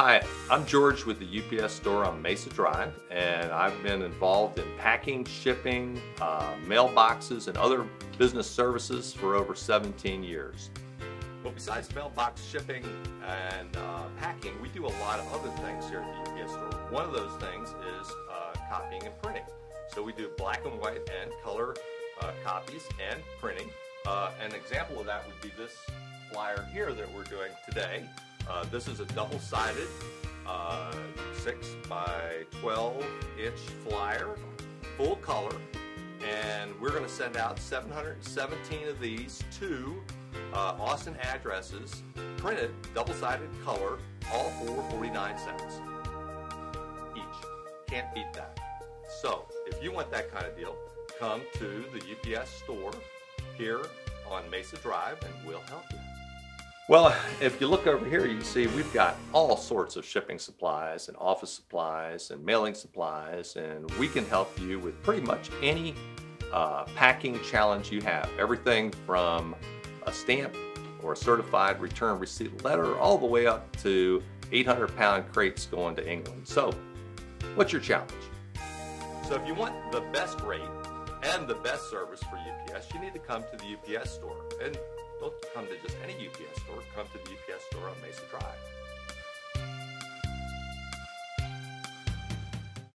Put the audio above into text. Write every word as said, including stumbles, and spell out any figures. Hi, I'm George with the U P S Store on Mesa Drive, and I've been involved in packing, shipping, uh, mailboxes, and other business services for over seventeen years. Well, besides mailbox shipping and uh, packing, we do a lot of other things here at the U P S Store. One of those things is uh, copying and printing. So we do black and white and color uh, copies and printing. Uh, an example of that would be this flyer here that we're doing today. Uh, this is a double-sided uh, six by twelve inch flyer, full color, and we're going to send out seven hundred seventeen of these to uh, Austin addresses, printed, double-sided color, all for forty-nine cents each. Can't beat that. So, if you want that kind of deal, come to the U P S Store here on Mesa Drive and we'll help you. Well, if you look over here, you can see we've got all sorts of shipping supplies and office supplies and mailing supplies, and we can help you with pretty much any uh, packing challenge you have. Everything from a stamp or a certified return receipt letter all the way up to eight hundred pound crates going to England. So, what's your challenge? So if you want the best rate and the best service for U P S, you need to come to the U P S Store. And don't come to just any U P S Store, come to the U P S Store on Mesa Drive.